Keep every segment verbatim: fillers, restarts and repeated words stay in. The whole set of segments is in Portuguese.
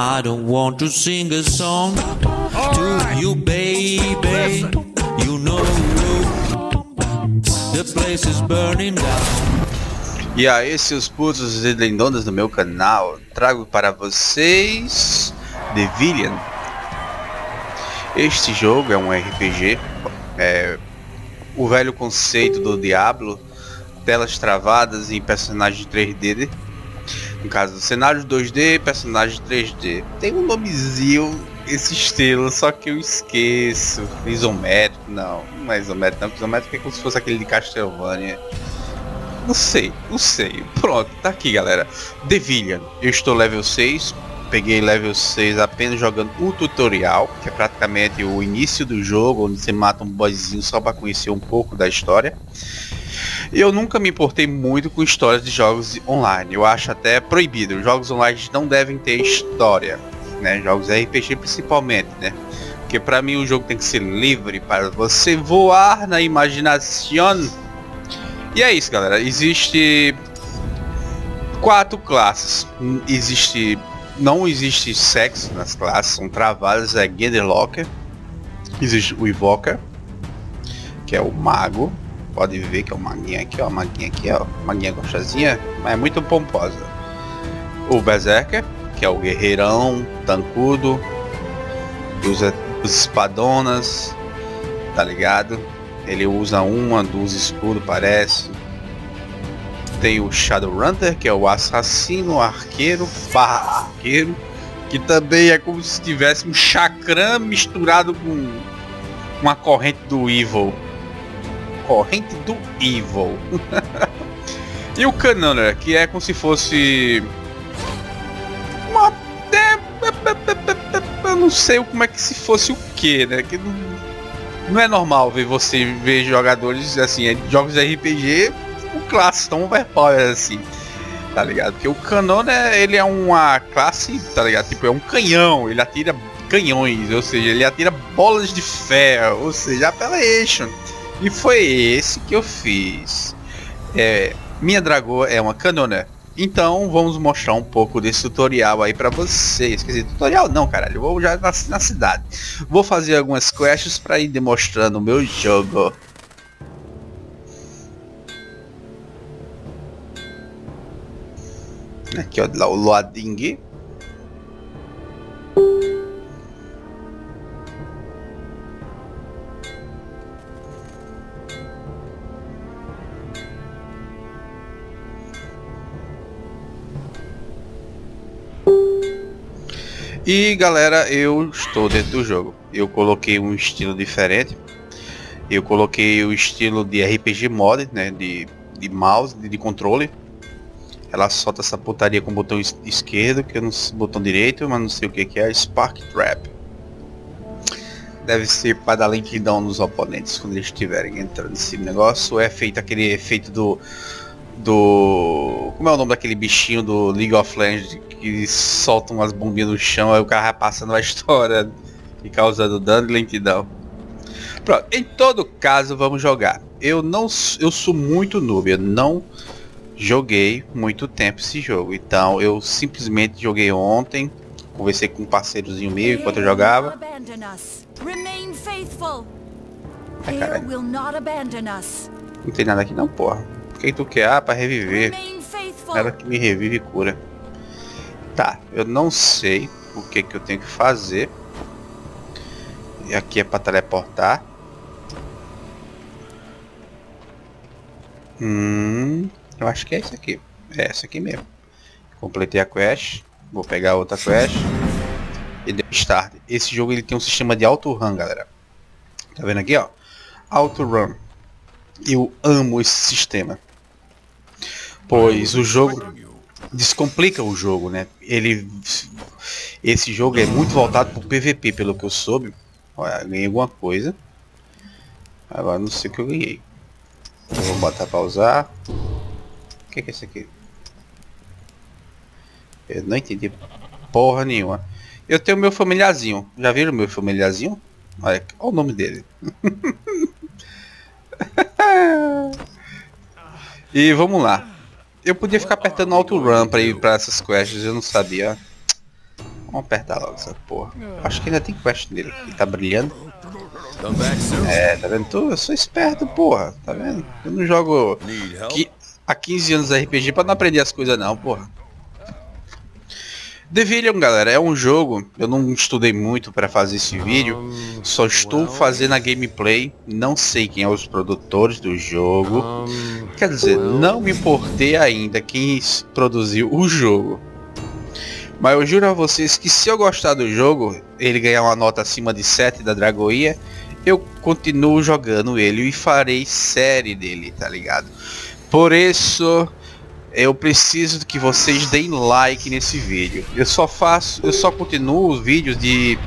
I don't want to sing a song to you, baby. You know the place is burning down. E aí, seus putos e lendonas do meu canal, trago para vocês Devilian. Este jogo é um R P G, é o velho conceito do Diablo, telas travadas em personagens três D. No caso do cenário dois D, personagem três D. Tem um nomezinho esse estilo, só que eu esqueço. Isométrico, não. Não é isométrico, não. Isométrico é como se fosse aquele de Castlevania. Não sei, não sei. Pronto, tá aqui, galera. Devilian. Eu estou level seis. Peguei level seis apenas jogando o tutorial, que é praticamente o início do jogo, onde você mata um boyzinho só para conhecer um pouco da história. Eu nunca me importei muito com histórias de jogos online. Eu acho até proibido. Jogos online não devem ter história, né? Jogos R P G principalmente, né? Porque para mim o jogo tem que ser livre para você voar na imaginação. E é isso, galera. Existe quatro classes. Existe, não existe sexo nas classes. São travadas. É Genderlocker. Existe o Evoker, que é o mago. Pode ver que é uma maguinha aqui, ó, maguinha aqui, ó, maguinha gostosinha, mas é muito pomposa. O Berserker, que é o guerreirão, tancudo, que usa os espadonas, tá ligado? Ele usa uma, dos escudos, parece. Tem o Shadowrunner, que é o assassino, arqueiro, barra arqueiro, que também é como se tivesse um chakram misturado com uma corrente do Evil. Corrente do Evil. E o Canoner, que é como se fosse uma... eu não sei como é que se fosse o que, né? Que não... não é normal ver você ver jogadores assim, jogos de R P G, o classe tão overpower assim, tá ligado? Porque o Canoner, ele é uma classe, tá ligado? Tipo, é um canhão, ele atira canhões, ou seja, ele atira bolas de ferro, ou seja, Appellation. E foi esse que eu fiz. É, minha Dragoa é uma canona. Então vamos mostrar um pouco desse tutorial aí pra vocês. Quer dizer, tutorial não, caralho. Eu vou já nasci na cidade. Vou fazer algumas quests pra ir demonstrando o meu jogo. Aqui, ó, o loading. E galera, eu estou dentro do jogo. Eu coloquei um estilo diferente. Eu coloquei o estilo de R P G mod, né? De, de mouse, de, de controle. Ela solta essa putaria com o botão esquerdo, que eu não sei, botão direito, mas não sei o que que é. Spark Trap. Deve ser para dar lentidão nos oponentes quando eles estiverem entrando nesse negócio. É feito aquele efeito do... do... como é o nome daquele bichinho do League of Legends, que soltam umas bombinhas no chão, aí o cara passando a história e causando dano e lentidão. Pronto, em todo caso vamos jogar. Eu não, eu sou muito noob, eu não joguei muito tempo esse jogo, então eu simplesmente joguei ontem, conversei com um parceirozinho meu enquanto eu jogava. Ai, caralho. Não tem nada aqui não, porra. Por que tu quer? Ah, pra reviver. Ela que me revive e cura. Tá, eu não sei o que que eu tenho que fazer. E aqui é para teleportar. Hum, eu acho que é isso aqui. É essa aqui mesmo. Completei a quest. Vou pegar outra quest. E deu start. Esse jogo ele tem um sistema de auto run, galera. Tá vendo aqui, ó? Auto run. Eu amo esse sistema, pois o jogo descomplica o jogo, né? Ele, esse jogo é muito voltado pro P V P, pelo que eu soube. Olha, ganhei alguma coisa. Agora não sei o que eu ganhei. Eu vou botar pra usar. O que que é isso aqui? Eu não entendi porra nenhuma. Eu tenho meu familiarzinho. Já viram meu familiarzinho? Olha, olha o nome dele. E vamos lá. Eu podia ficar apertando auto run pra ir pra essas quests, eu não sabia. Vamos apertar logo essa porra. Acho que ainda tem quest nele, que tá brilhando. É, tá vendo? Tô, eu sou esperto, porra. Tá vendo? Eu não jogo que, há quinze anos R P G pra não aprender as coisas não, porra. Devilian, galera, é um jogo, eu não estudei muito para fazer esse vídeo, só estou fazendo a gameplay, não sei quem é os produtores do jogo, quer dizer, não me importei ainda quem produziu o jogo, mas eu juro a vocês que se eu gostar do jogo, ele ganhar uma nota acima de sete da Dragoia, eu continuo jogando ele e farei série dele, tá ligado? Por isso... eu preciso que vocês deem like nesse vídeo. Eu só faço, eu só continuo os vídeos de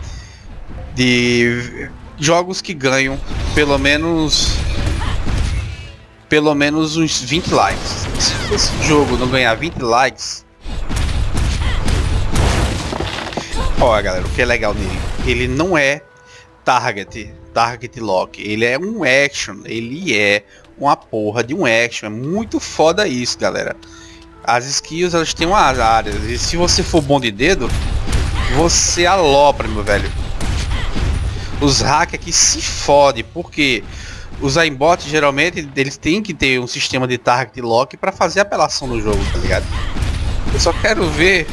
de jogos que ganham pelo menos pelo menos uns vinte likes. Se esse jogo não ganhar vinte likes, olha galera, o que é legal nele, ele não é target, target lock, ele é um action, ele é uma porra de um action, é muito foda isso, galera. As skills, elas têm umas áreas, e se você for bom de dedo, você alopra, meu velho. Os hackers aqui se fodem, porque os aimbots, geralmente, eles têm que ter um sistema de target lock para fazer apelação no jogo, tá ligado? Eu só quero ver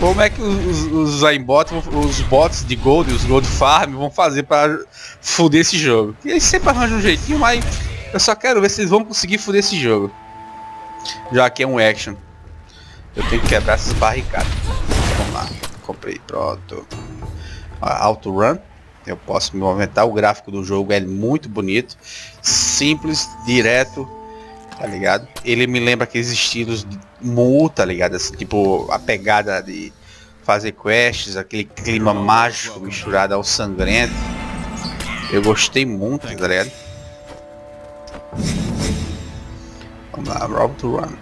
como é que os, os aimbots, os bots de gold, os gold farm, vão fazer para foder esse jogo. E eles sempre arranjam um jeitinho, mas... eu só quero ver se eles vão conseguir foder esse jogo. Já que é um action. Eu tenho que quebrar essas barricadas. Vamos lá. Comprei. Pronto. Auto run. Eu posso me movimentar. O gráfico do jogo é muito bonito. Simples. Direto. Tá ligado? Ele me lembra aqueles estilos de Mu, tá ligado? Assim, tipo a pegada de fazer quests. Aquele clima mágico misturado ao sangrento. Eu gostei muito, tá ligado? Vamos lá, Rob to Run.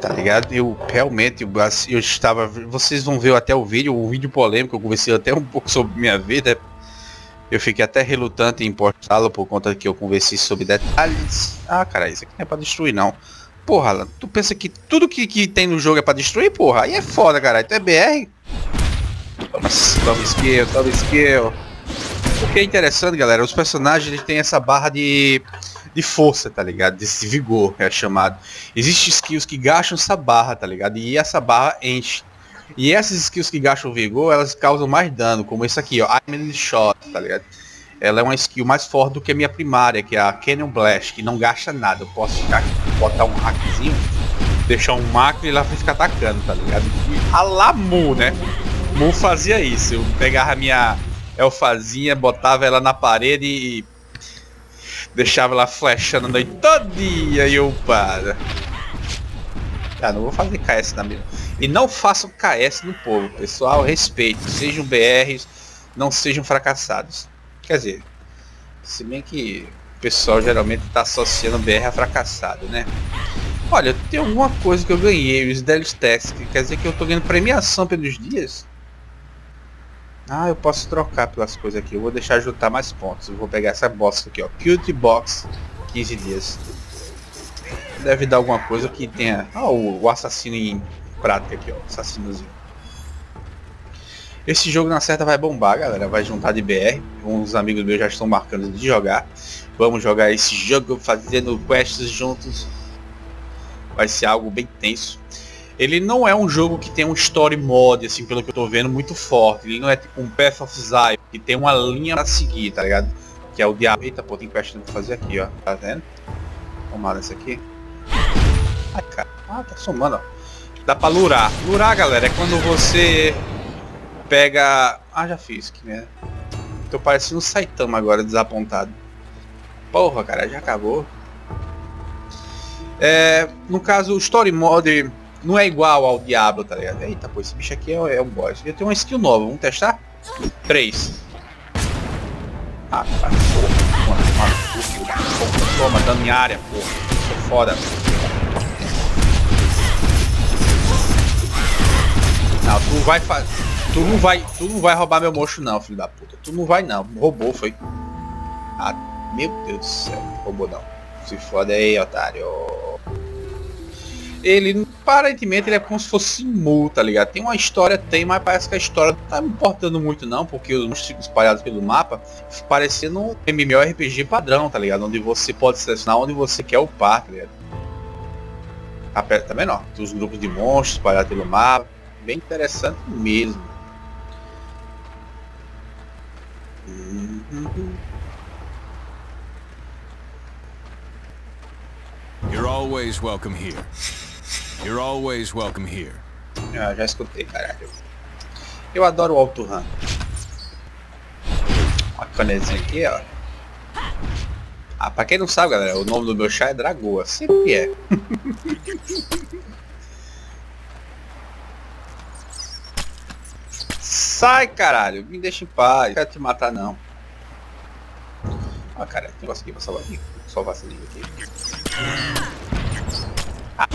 Tá ligado? Eu realmente, eu, eu estava... vocês vão ver até o vídeo, o vídeo polêmico, eu conversei até um pouco sobre minha vida. Eu fiquei até relutante em postá-lo por conta que eu conversei sobre detalhes. Ah, cara, isso aqui não é pra destruir não. Porra, Alan, tu pensa que tudo que, que tem no jogo é pra destruir, porra? Aí é foda, caralho, tu é B R? Nossa, toma skill, toma skill. O que é interessante, galera, os personagens, eles têm essa barra de, de força, tá ligado? Desse vigor, é chamado. Existem skills que gastam essa barra, tá ligado? E essa barra enche. E essas skills que gastam vigor, elas causam mais dano, como esse aqui, ó. I'm Shot, tá ligado? Ela é uma skill mais forte do que a minha primária, que é a Cannon Blast, que não gasta nada. Eu posso ficar aqui, botar um hackzinho, deixar um macro e ela vai ficar atacando, tá ligado? E a la Mu, né? Mu fazia isso. Eu pegava a minha... elfazinha, botava ela na parede e deixava ela flechando a noite todinha e eu para. Ah, não vou fazer K S na mesa. E não façam K S no povo, pessoal, respeito. Sejam B Rs, não sejam fracassados. Quer dizer, se bem que o pessoal geralmente tá associando B R a fracassado, né? Olha, tem alguma coisa que eu ganhei, os Daily Stacks, que quer dizer que eu tô ganhando premiação pelos dias? Ah, eu posso trocar pelas coisas aqui. Eu vou deixar juntar mais pontos. Eu vou pegar essa bosta aqui, ó. Cute Box, quinze dias. Deve dar alguma coisa que tenha... ah, o assassino em prática aqui, ó. Assassinozinho. Esse jogo na certa vai bombar, galera. Vai juntar de B R. Uns amigos meus já estão marcando de jogar. Vamos jogar esse jogo fazendo quests juntos. Vai ser algo bem tenso. Ele não é um jogo que tem um story mode, assim, pelo que eu tô vendo, muito forte. Ele não é tipo um Path of Exile, que tem uma linha pra seguir, tá ligado? Que é o Diablo. Eita, pô, tem quest pra fazer aqui, ó. Tá vendo? Tomar essa aqui. Ai, cara. Ah, tá somando, ó. Dá pra lurar. Lurar, galera, é quando você pega... ah, já fiz, que merda. Tô parecendo um Saitama agora, desapontado. Porra, cara, já acabou. É... no caso, o story mode... não é igual ao Diablo, tá ligado? Eita, pô, esse bicho aqui é, é um boss. Eu tenho uma skill nova, vamos testar? três. Ah, cara, porra. Tô matando minha área, porra. Sou foda. Não, tu vai fazer... tu não vai... tu não vai roubar meu mocho não, filho da puta. Tu não vai não. Roubou, foi. Ah, meu Deus do céu. Roubou não. Se foda aí, otário. ele aparentemente ele é como se fosse mu, tá ligado? Tem uma história, tem, mas parece que a história não tá me importando muito não, porque os monstros espalhados pelo mapa parecendo um MMORPG padrão, tá ligado? Onde você pode selecionar onde você quer upar, tá ligado? Aperta menor, os grupos de monstros espalhados pelo mapa, bem interessante mesmo. You're always welcome here. You're always welcome here. Ah, já escutei, caralho. Eu adoro o Auto Run. Uma canezinha aqui, ó. Ah, pra quem não sabe, galera, o nome do meu chá é Dragoa. Sempre é. Sai, caralho. Me deixa em paz. Não quero te matar, não. Ah, cara, tem um negócio aqui pra salvar aqui. Vou salvar esse livro aqui. Ah,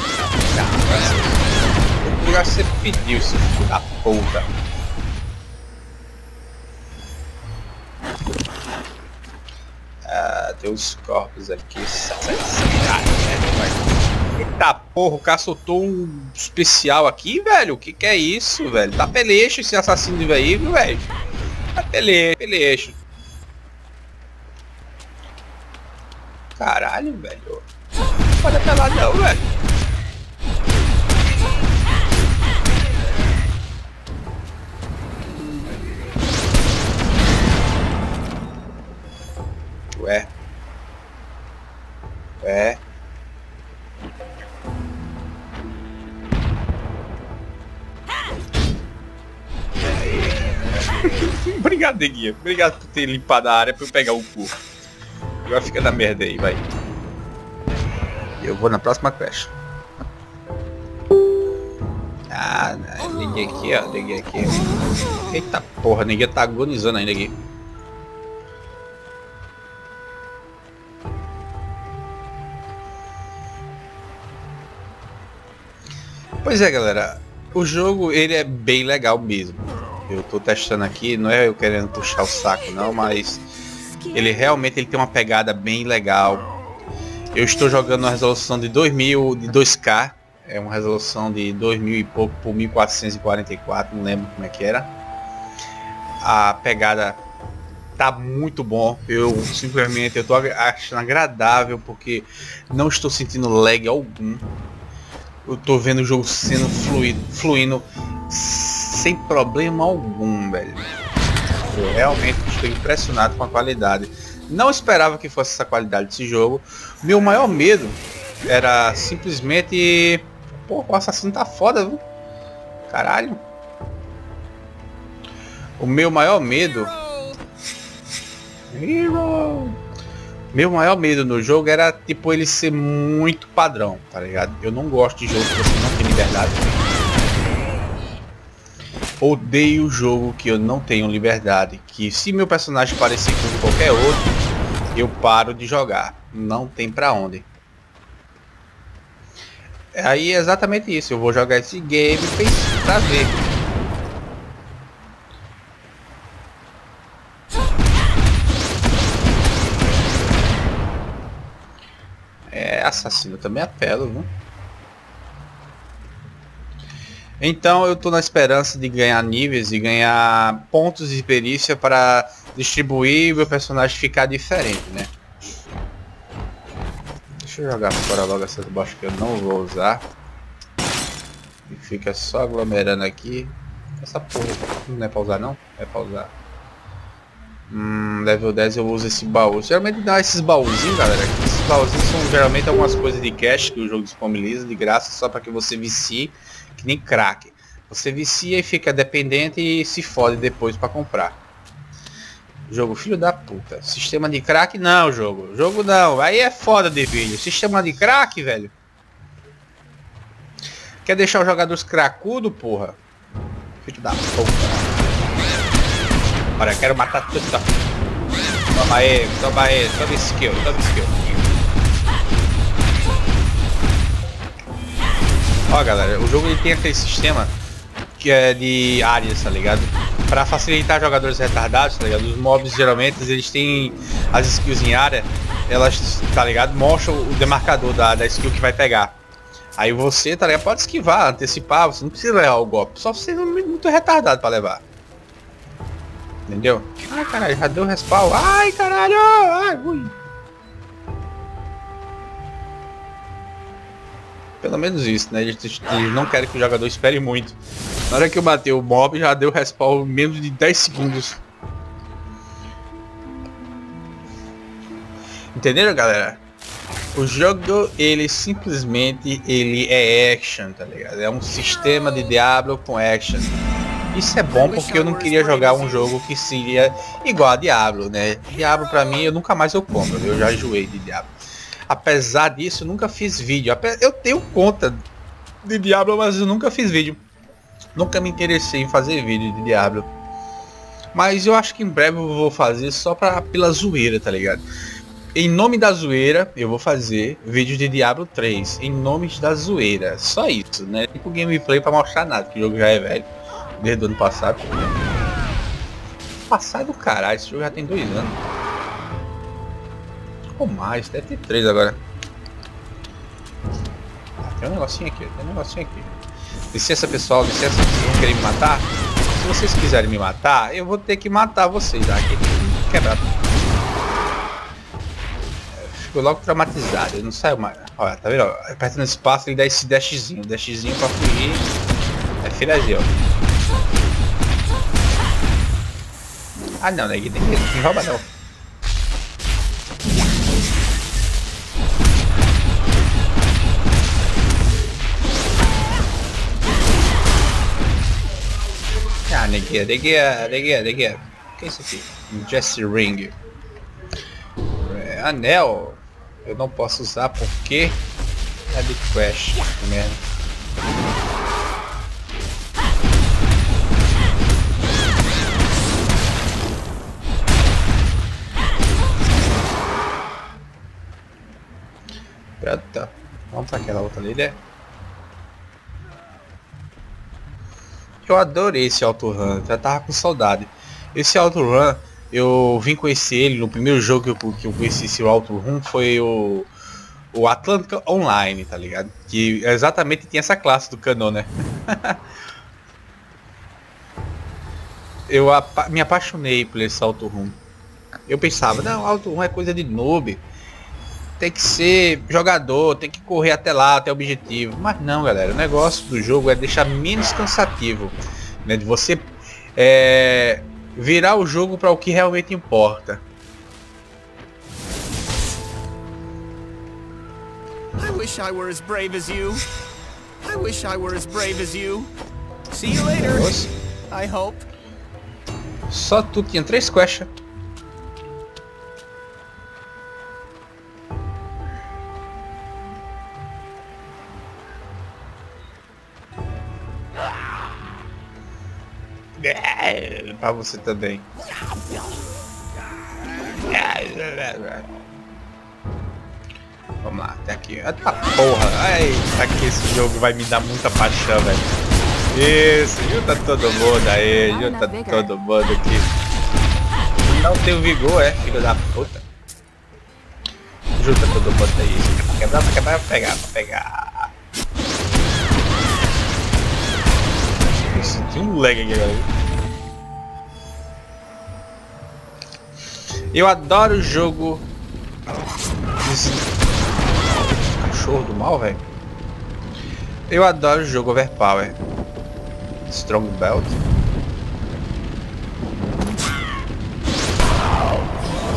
o lugar que você pediu, seu filho da puta. Ah, tem uns corpos aqui. Eita porra, o cara soltou um especial aqui, velho. O que que é isso, velho? Tá peleixo esse assassino de veículo, velho. Tá pele... peleixo. Caralho, velho. Não pode apelar não, velho. Ué. Ué. Obrigado, Neguinha. Obrigado por ter limpado a área pra eu pegar o cu. Agora fica na merda aí, vai. Eu vou na próxima quest. Ah, ninguém aqui, ó. Ninguém aqui. Eita porra, ninguém tá agonizando ainda aqui. Pois é, galera, o jogo ele é bem legal mesmo. Eu tô testando aqui, não é eu querendo puxar o saco não, mas ele realmente ele tem uma pegada bem legal. Eu estou jogando uma resolução de dois mil, de dois K, é uma resolução de dois mil e pouco por mil quatrocentos e quarenta e quatro, não lembro como é que era. A pegada tá muito bom, eu simplesmente eu tô achando agradável porque não estou sentindo lag algum. Eu tô vendo o jogo sendo fluido, fluindo sem problema algum, velho. Eu realmente estou impressionado com a qualidade. Não esperava que fosse essa qualidade desse jogo. Meu maior medo era simplesmente... Pô, o assassino tá foda, viu? Caralho. O meu maior medo... Hero. Meu maior medo no jogo era, tipo, ele ser muito padrão, tá ligado? Eu não gosto de jogo que você não tem liberdade. Odeio jogo que eu não tenho liberdade. Que se meu personagem parecer com qualquer outro, eu paro de jogar. Não tem pra onde. Aí é exatamente isso. Eu vou jogar esse game pra ver. Assassino também apelo, viu? Então eu tô na esperança de ganhar níveis e ganhar pontos de perícia para distribuir meu personagem ficar diferente, né? Deixa eu jogar fora logo essa bosta que eu não vou usar. E fica só aglomerando aqui. Essa porra não é pra usar não? É pra usar. Hum, level dez eu uso esse baú. Geralmente dá esses baúzinhos, galera. Esses baúzinhos são geralmente algumas coisas de cash que o jogo disponibiliza de graça só para que você vicie, que nem crack. Você vicia e fica dependente e se fode depois para comprar. Jogo filho da puta. Sistema de crack não, jogo. Jogo não. Aí é foda de vídeo. Sistema de crack, velho. Quer deixar os jogadores cracudo, porra? Filho da puta. Olha, quero matar tudo. Toma aí, toma aí, toma skill, toma skill. Ó, galera, o jogo ele tem aquele sistema que é de áreas, tá ligado? Pra facilitar jogadores retardados, tá ligado? Os mobs geralmente eles têm as skills em área, elas, tá ligado? Mostram o demarcador da, da skill que vai pegar. Aí você, tá ligado? Pode esquivar, antecipar, você não precisa levar o golpe. Só você não é muito retardado pra levar. Entendeu? Ai, caralho, já deu respawn. Ai, caralho! Ai, ui. Pelo menos isso, né? Eles, eles não querem que o jogador espere muito. Na hora que eu bater o mob, já deu respawn em menos de dez segundos. Entenderam, galera? O jogo, ele simplesmente, ele é action, tá ligado? É um sistema de Diablo com action. Isso é bom porque eu não queria jogar um jogo que seria igual a Diablo, né? Diablo pra mim, eu nunca mais eu compro, eu já enjoei de Diablo. Apesar disso, eu nunca fiz vídeo. Eu tenho conta de Diablo, mas eu nunca fiz vídeo. Nunca me interessei em fazer vídeo de Diablo. Mas eu acho que em breve eu vou fazer só pra, pela zoeira, tá ligado? Em nome da zoeira, eu vou fazer vídeo de Diablo três, em nome da zoeira, só isso, né? Tipo gameplay pra mostrar nada, que o jogo já é velho, desde o ano passado. Passado, caralho, esse jogo já tem dois anos. Ou mais, deve ter três agora. Ah, tem um negocinho aqui, tem um negocinho aqui. Licença pessoal, licença, vocês vão querer me matar? Se vocês quiserem me matar, eu vou ter que matar vocês, tá? Aqui tem que quebrar tudo. Ficou logo traumatizado, ele não saiu mais. Olha, tá vendo? Apertando espaço ele dá esse dashzinho, dashzinho pra fugir. É filha de ó. Ah não, né? Tem que roubar não. Ah, negueira, negueira, negueira, negueira. O que é isso aqui? Jesse Ring. É, anel. Eu não posso usar porque é de quest, merda. Pronto. Vamos para aquela outra ali, né? Eu adorei esse autorun, já tava com saudade. Esse autorun... Eu vim conhecer ele no primeiro jogo que eu, que eu conheci esse autorun foi o, o Atlântica Online, tá ligado? Que exatamente tem essa classe do canon, né? eu apa me apaixonei por esse autorun. Eu pensava, não, autorun é coisa de noob. Tem que ser jogador, tem que correr até lá, até o objetivo. Mas não, galera, o negócio do jogo é deixar menos cansativo, né? De você... É... virar o jogo para o que realmente importa. I wish I were as brave as you. I wish I were as brave as you. See you later. Nossa. I hope. Só tu tinha três quests. Pra você também. Vamos lá, até aqui. Eita porra. Ai, que esse jogo vai me dar muita paixão, velho. Isso, junta todo mundo aí. Junta todo mundo aqui. Não tem vigor, é, filho da puta. Junta todo mundo aí. Pra quebrar, pra quebrar, pra pegar, pra pegar. Isso, tem um lag aqui, galera. Eu adoro o jogo... Esse... Cachorro do mal, velho. Eu adoro o jogo Overpower. Strong Belt.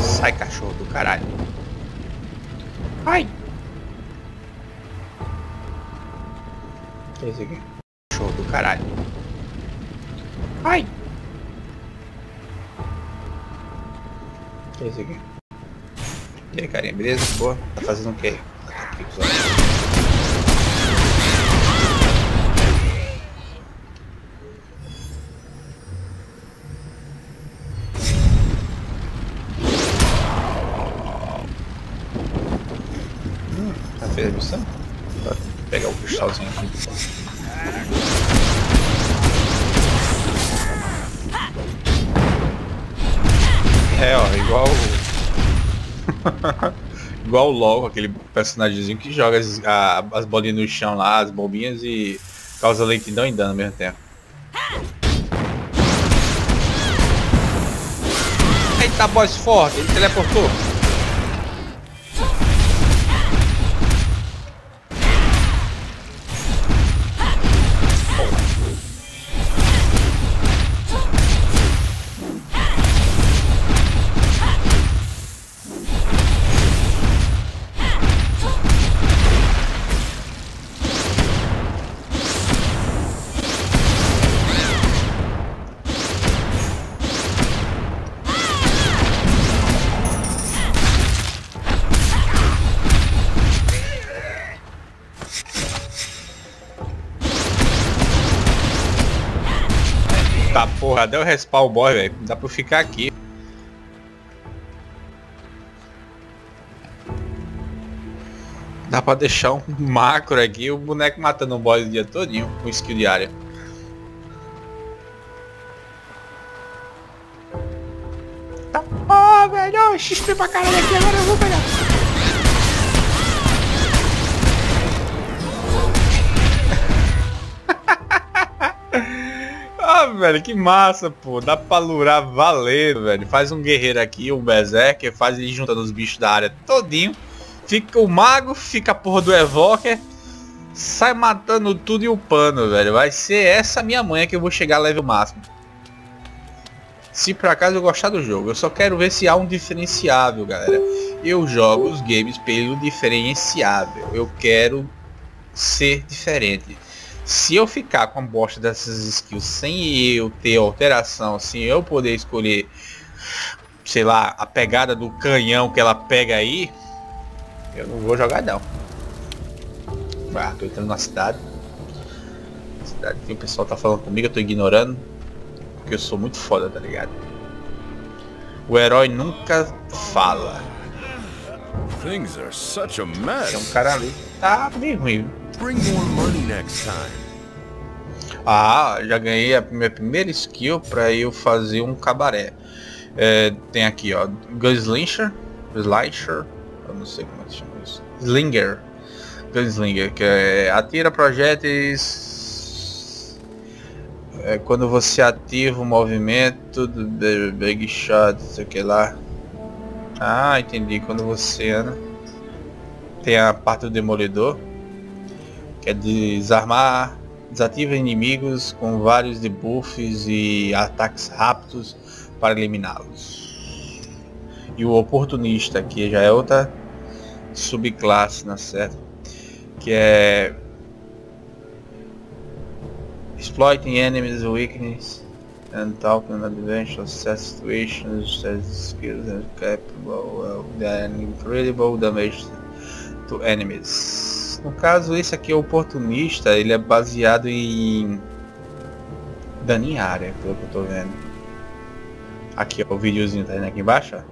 Sai, cachorro do caralho. Ai! O que é isso aqui? Cachorro do caralho. Ai! É isso aqui. E aí, carinha, beleza? Boa. Tá fazendo o quê? Hum, já fez a missão? Vou pegar o cristalzinho aqui. É, ó, igual igual o LoL, aquele personagemzinho que joga as, a, as bolinhas no chão lá, as bombinhas, e causa lentidão e dano ao mesmo tempo. Eita, boss forte, ele teleportou. Porra, deu respawn boy, velho. Dá pra eu ficar aqui. Dá pra deixar um macro aqui, o boneco matando um boy o dia todinho com skill de área. Tá bom, velho. X P pra caralho aqui, agora eu vou pegar. Velho, que massa, pô. Dá pra lurar valendo, velho. Faz um guerreiro aqui, um berserker, faz ele juntando os bichos da área todinho. Fica o mago, fica a porra do evoker. Sai matando tudo e upando, velho. Vai ser essa minha manha que eu vou chegar a level máximo. Se por acaso eu gostar do jogo. Eu só quero ver se há um diferenciável, galera. Eu jogo os games pelo diferenciável. Eu quero ser diferente. Se eu ficar com a bosta dessas skills sem eu ter alteração, sem eu poder escolher, sei lá, a pegada do canhão que ela pega aí, eu não vou jogar não. Ah, tô entrando na cidade. Cidade que o pessoal tá falando comigo, eu tô ignorando. Porque eu sou muito foda, tá ligado? O herói nunca fala. Tem um cara ali que tá meio ruim. Bring more money next time. Ah, já ganhei a minha primeira skill para eu fazer um cabaré. É, tem aqui, ó, Gunslinger, Slasher, eu não sei como é que chama isso. Slinger, Gunslinger, que é atira projéteis. É, quando você ativa o movimento do Big Shot, sei o que lá. Ah, entendi. Quando você anda, tem a parte do demolidor. É desarmar, desativa inimigos com vários debuffs e ataques rápidos para eliminá-los. E o oportunista, que já é outra subclasse, na certa, que é exploiting enemies weakness and talking adventure situations as skills and capable of an incredible damage to enemies. No caso, esse aqui é oportunista, ele é baseado em dano em área, pelo que eu tô vendo. Aqui, ó, o videozinho tá indo aqui embaixo, ó.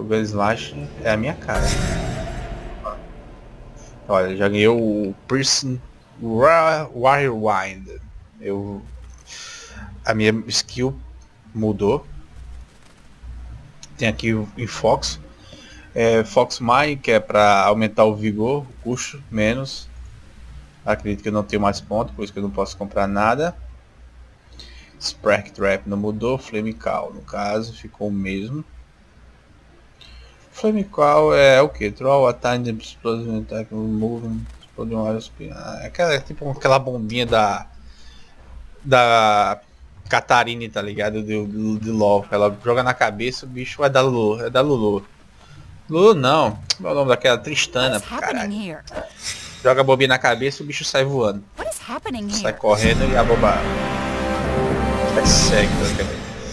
O Gunslinger é a minha cara. Olha, já ganhei o Piercing Wirewind. Eu... A minha skill mudou. Tem aqui o Fox. É, Fox Mine, que é para aumentar o vigor, o custo, menos. Acredito que eu não tenho mais ponto, por isso que eu não posso comprar nada. Spark Trap não mudou, Flame Call no caso ficou o mesmo. Flame Call é o que? Troll, a Time Explosion, Attack, Movement, é aquela, tipo aquela bombinha da da Catarine, tá ligado? De, de, de LoL, ela joga na cabeça, o bicho é da Lulu, é da Lulu. Lulu não, como é o nome daquela? Tristana, caralho. Joga a bobinha na cabeça e o bicho sai voando. Sai correndo e a boba persegue,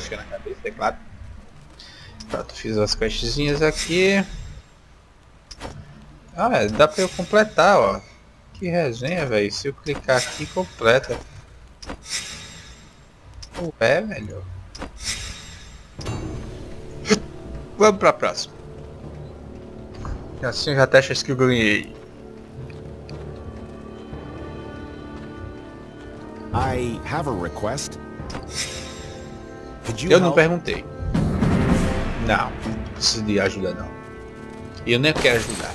fica na cabeça, é claro. Pronto, fiz as questzinhas aqui. Ah, é, dá pra eu completar, ó. Que resenha, velho. Se eu clicar aqui, completa. Ué, velho. Vamos pra próxima. E assim eu já testa a skill que eu ganhei. I have a request. Eu não perguntei. Não, não preciso de ajuda não. E eu nem quero ajudar.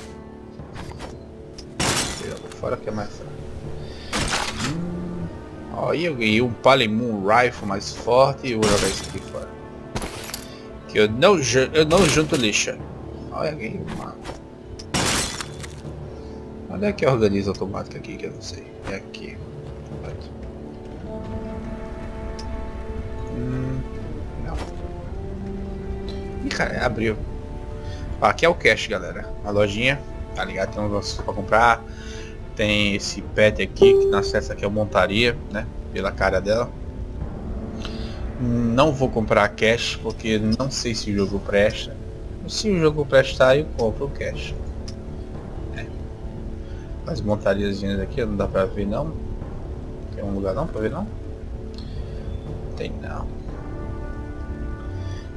Eu vou fora que é mais fraco. Hum, ó, e eu ganhei um Palemon Rifle mais forte. E eu vou jogar isso aqui fora. Que eu não, eu não junto lixa. Olha, ganhei uma... Onde é que organiza automático aqui que eu não sei? É aqui. Hum, não. Ih, cara, abriu. Ah, aqui é o cash, galera. A lojinha, tá ligado? Tem um negócio pra comprar. Tem esse pet aqui, que na cesta aqui eu montaria, né? Pela cara dela. Não vou comprar cash, porque não sei se o jogo presta. Se o jogo prestar, eu compro o cash. As montariazinhas aqui não dá pra ver não. Tem um lugar não pra ver não? Tem não.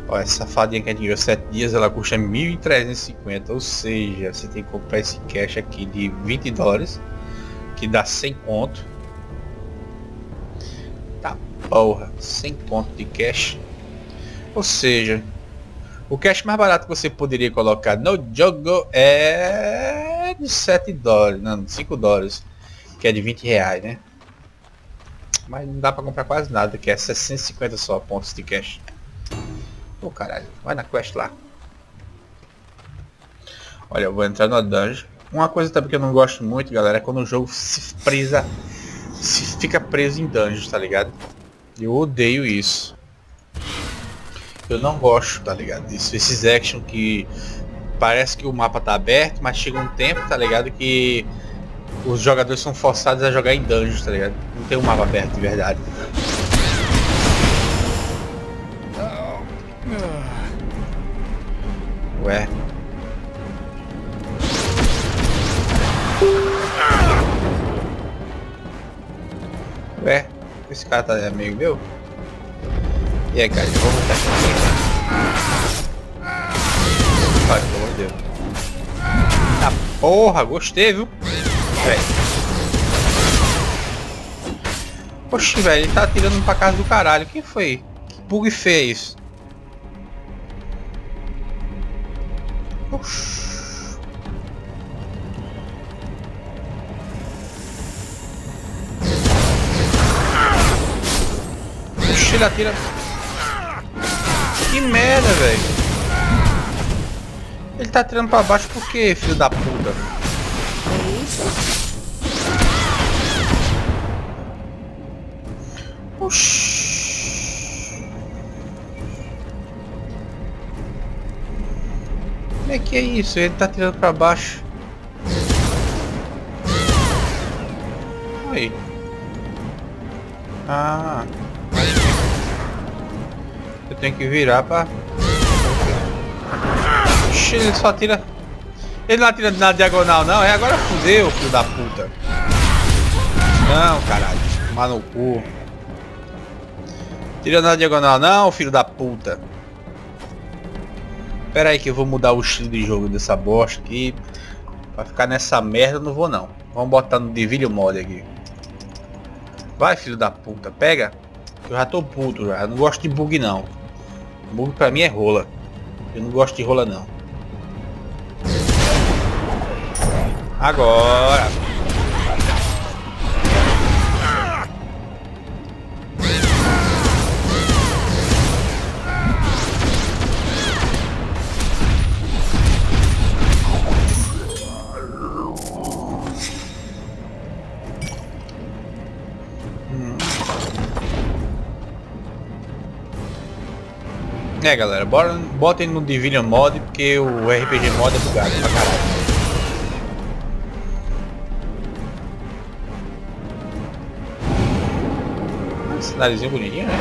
Ó, essa fadinha que a gente ganhou sete dias, ela custa mil trezentos e cinquenta. Ou seja, você tem que comprar esse cash aqui de vinte dólares. Que dá cem conto. Tá porra, cem conto de cash. Ou seja, o cash mais barato que você poderia colocar no jogo é... de sete dólares, não, cinco dólares, que é de vinte reais, né? Mas não dá pra comprar quase nada, que é seiscentos e cinquenta só pontos de cash. Ô, caralho, vai na quest lá. Olha, eu vou entrar no dungeon. Uma coisa também que eu não gosto muito, galera, é quando o jogo se presa, se fica preso em dungeons, tá ligado? Eu odeio isso. Eu não gosto, tá ligado? Isso, esses action que... Parece que o mapa tá aberto, mas chega um tempo, tá ligado, que os jogadores são forçados a jogar em dungeons, tá ligado? Não tem um mapa aberto de verdade. Ué. Ué, esse cara tá amigo meu? E aí, cara, vamos voltar aqui. Ai, pelo amor de Deus. Ah, porra, gostei, viu? Velho. Poxa, velho, ele tá atirando pra casa do caralho. Quem foi? Que bug fez? Oxi. Oxi, ele atira. Que merda, velho. Ele tá atirando pra baixo por quê, filho da puta? Oxi. Como é que é isso? Ele tá atirando pra baixo. Aí. Ah. Eu tenho que virar pra... Ele só atira. Ele não atira na diagonal não, é agora fudeu, filho da puta. Não, caralho, tomar no cu. Tira na diagonal não, filho da puta. Pera aí que eu vou mudar o estilo de jogo dessa bosta aqui. Pra ficar nessa merda eu não vou não. Vamos botar no Devilian mod aqui. Vai, filho da puta, pega. Eu já tô puto já, eu não gosto de bug não. Bug pra mim é rola. Eu não gosto de rola não. Agora! Hum. É, galera, bora, botem no Devilian mod, porque o R P G mod é bugado pra caralho. Narizinho bonitinho, né?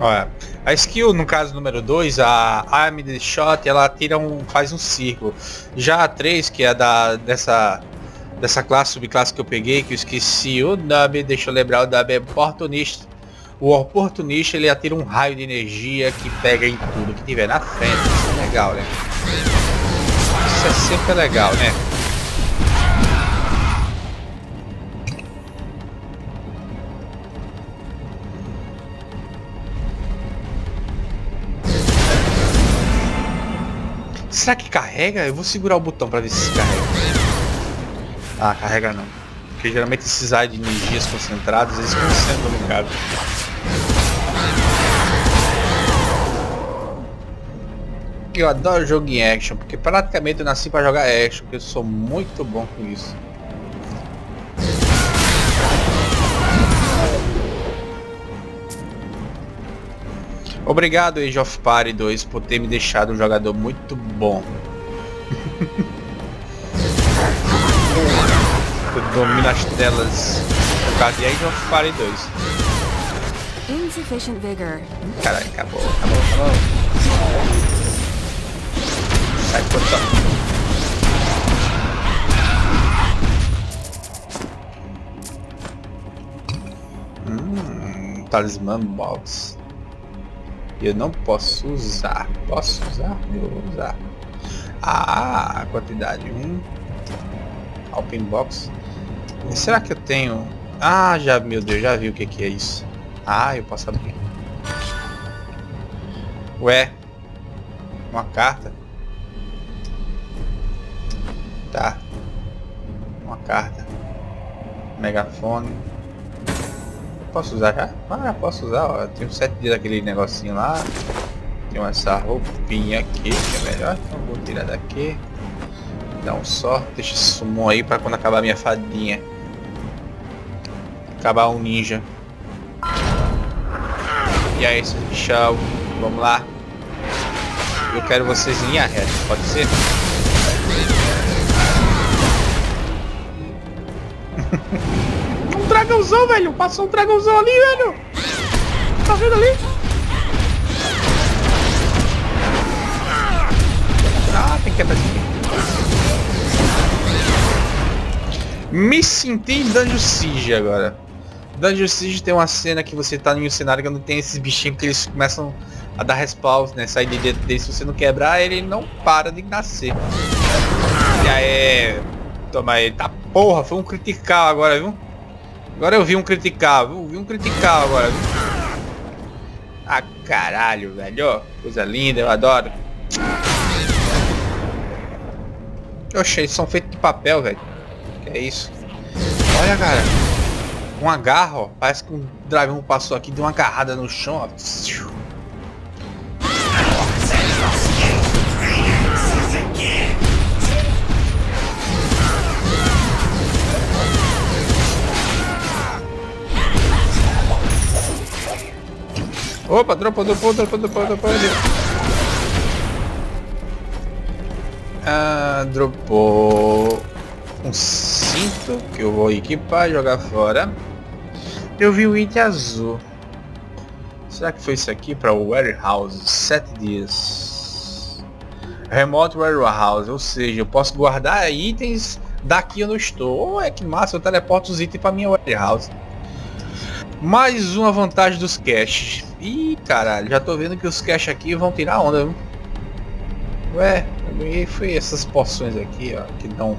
Olha, a skill, no caso número dois, a Arm the Shot, ela tira um, faz um círculo. Já a três, que é da, dessa, dessa classe, subclasse que eu peguei, que eu esqueci o nome, deixa eu lembrar, o nome é oportunista. O oportunista, ele atira um raio de energia que pega em tudo que tiver na frente. Isso é legal, né? Isso é sempre legal, né? será que carrega? Eu vou segurar o botão pra ver se carrega. Ah, carrega não. Porque geralmente esses áreas de energias concentradas, eles concentram no mercado. Eu adoro jogo em action, porque praticamente eu nasci pra jogar action, porque eu sou muito bom com isso. Obrigado, Age of Party dois, por ter me deixado um jogador muito bom. Eu domino as telas por causa de Age of Party dois. Caralho, acabou, acabou, acabou. Sai, portão. Hum, talismã box. Eu não posso usar. Posso usar? Eu vou usar. Ah, quantidade um. Open box. Será que eu tenho... Ah, já, meu Deus, já vi o que que é isso. Ah, eu posso abrir. Ué. Uma carta. Tá. Uma carta. Megafone. Posso usar já? Ah, posso usar, ó. Eu tenho sete dias daquele negocinho lá. Tem essa roupinha aqui, que é melhor. Então vou tirar daqui. Dá um só. Deixa isso sumir aí pra quando acabar a minha fadinha. Acabar um ninja. E aí, seu bichão. Vamos lá. Eu quero vocês em linha reta, pode ser? Dragãozão, velho, passou um dragãozão ali, velho. Tá vendo ali? Ah, tem que quebrar aqui. Me senti em Dungeon Siege agora. Dungeon Siege tem uma cena que você tá em um cenário que não tem esses bichinhos que eles começam a dar respawn, né? Sair de dentro dele, se você não quebrar, ele não para de nascer. E aí, toma ele. Tá porra, foi um critical agora, viu? Agora eu vi um criticar, vi um criticar agora. Ah, caralho, velho. Coisa linda, eu adoro. Oxe, eles são feitos de papel, velho. Que é isso? Olha, cara. Um agarro, ó. Parece que um dragão passou aqui, deu uma agarrada no chão, ó. Opa, dropa, dropa, dropa, dropa, dropa. Ah, dropou um cinto que eu vou equipar e jogar fora. Eu vi o item azul. Será que foi isso aqui para o warehouse? Sete dias. Remote warehouse, ou seja, eu posso guardar itens daqui onde eu estou. Oh, é que massa, eu teleporto os itens para minha warehouse. Mais uma vantagem dos caches. Ih, caralho, já tô vendo que os caches aqui vão tirar onda, viu? Ué, eu ganhei foi essas porções aqui, ó, que dão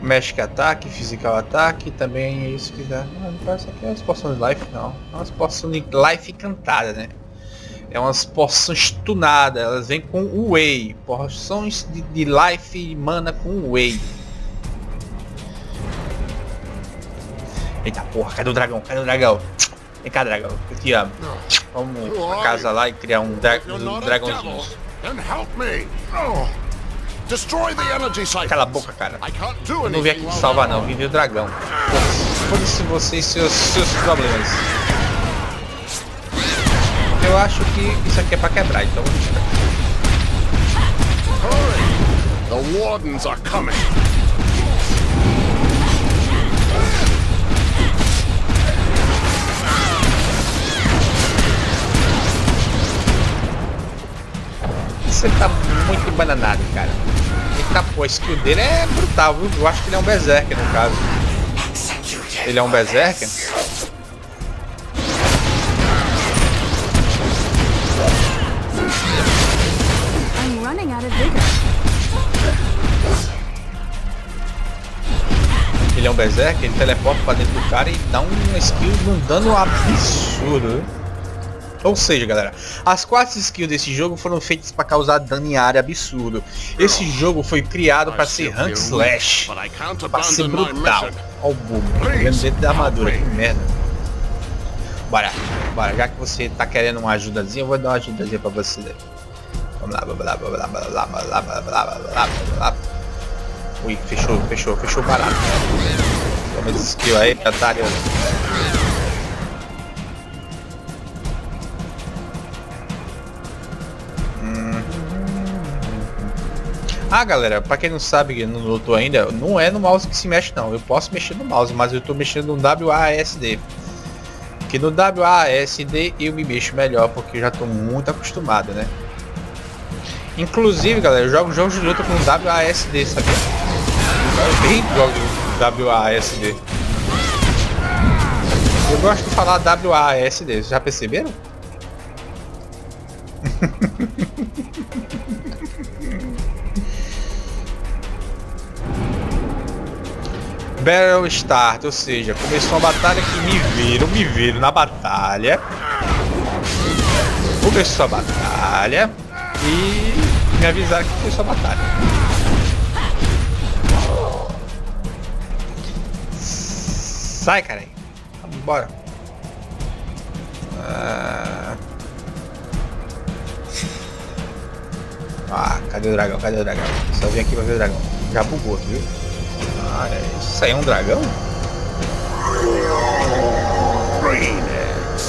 Magic Ataque, Physical Ataque, também é isso que dá. Ah, não parece que é as porções de Life, não. É umas porções de Life cantada, né? É umas porções tunadas, elas vêm com Whey. Porções de, de Life e Mana com Whey. Eita porra, cadê o dragão? Cadê o dragão? Vem cá, dragão, eu te amo. Vamos pra casa lá e criar um, dra um dragãozinho. Cala a boca, cara. Eu não vim aqui te salvar não, vim ver o dragão. Foda-se vocês e seus, seus problemas. Eu acho que isso aqui é pra quebrar, então vamos tirar. The wardens are coming. Ele tá muito bananado, cara. Ele tá, pô, a skill dele é brutal, viu? Eu acho que ele é um berserker, no caso. Ele é um berserker? Ele é um berserker, ele teleporta pra dentro do cara e dá um skill, um dano absurdo. Ou seja, galera, as quatro skills desse jogo foram feitas para causar dano em área absurdo. Esse jogo foi criado para ser Rank Slash, para ser brutal. Ó o bobo, dentro da armadura, que merda. Bora, bora, já que você tá querendo uma ajudazinha, eu vou dar uma ajudazinha para você. Vamos lá, vamos lá, vamos lá, vamos lá, vamos lá, vamos lá, vamos lá, vamos lá. Ui, fechou, fechou, fechou barato. Toma esse skill aí, otário. Ah, galera, pra quem não sabe, não notou ainda, não é no mouse que se mexe não. Eu posso mexer no mouse, mas eu tô mexendo no W A S D. Que no W A S D eu me mexo melhor, porque eu já tô muito acostumado, né? Inclusive, galera, eu jogo jogos de luta com W A S D, sabia? Eu bem jogo W A S D. Eu gosto de falar W A S D, vocês já perceberam? Battle Start, ou seja, começou uma batalha que me viram, me viram na batalha. Começou a batalha e me avisaram que começou a batalha. Sai, cara aí. Vamos embora. Ah... ah, cadê o dragão? Cadê o dragão? Só vim aqui pra ver o dragão. Já bugou, viu? Ah, isso aí é um dragão?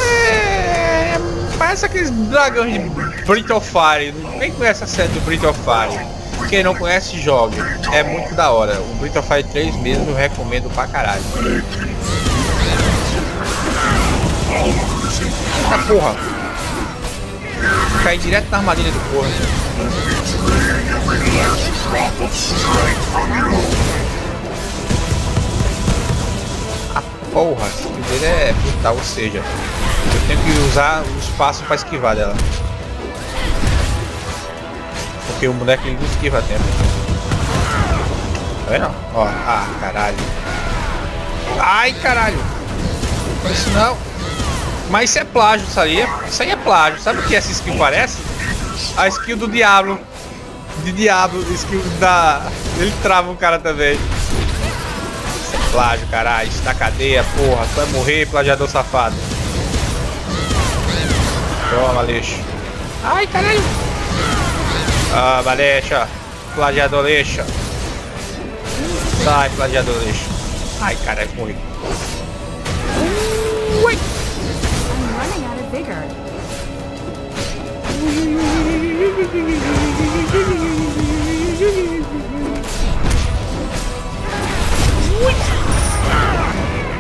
É, parece aqueles dragões de Breath of Fire. Quem conhece a série do Breath of Fire? Quem não conhece, joga. É muito da hora. O Breath of Fire três mesmo eu recomendo pra caralho. Eita porra! Cai direto na armadilha do porra. Porra, esse dele é brutal, ou seja, eu tenho que usar o espaço para esquivar dela. Porque o boneco não esquiva a tempo. Tá vendo? Ó, ah, caralho. Ai, caralho. Isso não. Mas isso é plágio, isso aí é, isso aí é plágio. Sabe o que essa skill parece? A skill do Diablo. De Diablo, skill da... Ele trava o cara também. Plágio, caralho, na cadeia, porra, tu vai morrer, plagiador safado. Toma, lixo. Ai, caralho. Ah, balecha. Plagiador lixo. Sai, plagiador lixo. Ai, caralho, morri. Ui.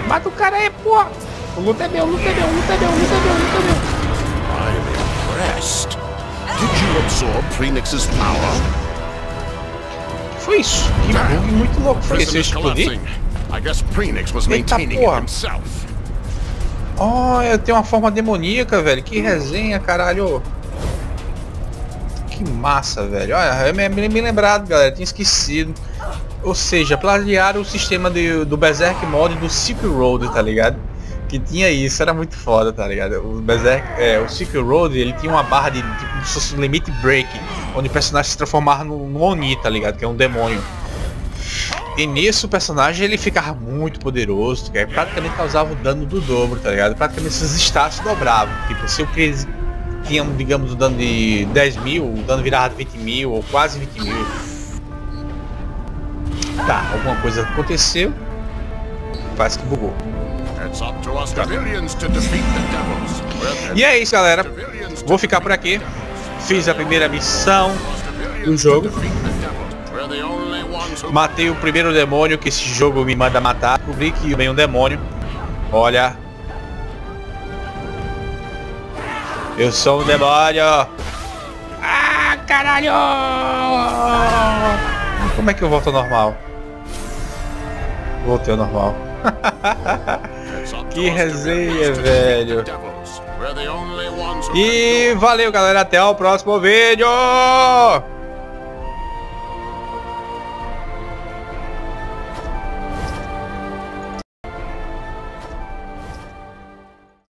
Mata o cara aí, porra! O luta é meu, luta é meu, luta é meu, luta é meu, luta é meu! I'm impressed! Did you absorb Phoenix's power? Que foi isso? Que bug muito louco foi esse, eu explodi? I guess Phoenix was maintaining it himself. Oh, eu tenho uma forma demoníaca, velho. Que resenha, caralho! Que massa, velho. Olha, eu me, me lembrado, galera, tinha esquecido. Ou seja, plagiaram o sistema de, do Berserk Mod do Secret Road, tá ligado? Que tinha isso, era muito foda, tá ligado? O Berserk, é, o Secret Road, ele tinha uma barra de tipo, um limit break, onde o personagem se transformava no, no Oni, tá ligado? Que é um demônio. E nisso o personagem ele ficava muito poderoso, que praticamente causava o dano do dobro, tá ligado? Praticamente esses status dobravam. Tipo, se eu quis, tinha, digamos, o dano de dez mil, o dano virava vinte mil ou quase vinte mil. Tá, alguma coisa aconteceu. Parece que bugou. E é isso, galera. Vou ficar por aqui. Fiz a primeira missão do jogo. Matei o primeiro demônio que esse jogo me manda matar. Descobri que vem um demônio. Olha. Eu sou um demônio. Ah, caralho! Como é que eu volto ao normal? Voltei ao normal. Que resenha, velho. E valeu, galera. Até o próximo vídeo.